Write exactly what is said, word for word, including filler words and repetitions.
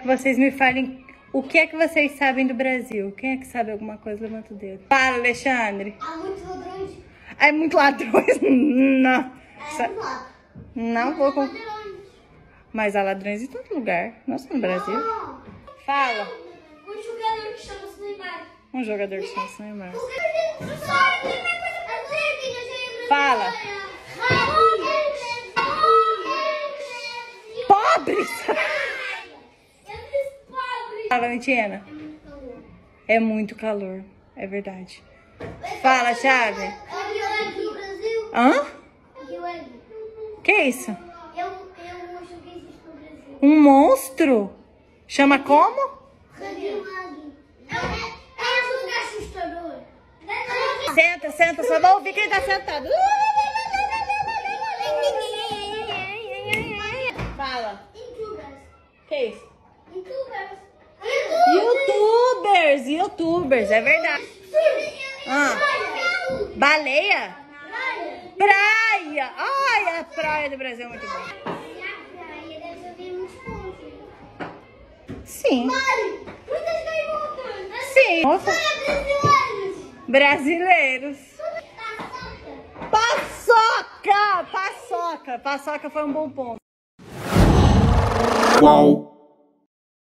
Que vocês me falem o que é que vocês sabem do Brasil. Quem é que sabe alguma coisa? Levanta o dedo. Fala, Alexandre. Há muitos ladrões. Há muitos ladrões? Não. É muito ladrões. Não vou... Com... Mas há ladrões em todo lugar. Não só no Brasil. Não. Fala. Um jogador que chama-se Neymar. Um jogador que chama-se Neymar. Fala. Pobres. Fala, Valentina. É muito calor. É verdade. Fala, Chave. Hã? Que é isso? Um monstro? Chama como? Senta, senta, só vou ouvir quem tá sentado. Fala. Que é isso? Youtubers. Youtubers, youtubers, é verdade. Ah. Baleia? Praia. Ai, a praia do Brasil é muito boa. Sim. Sim. Nossa. Brasileiros. Paçoca! Paçoca! Paçoca foi um bom ponto. Uau!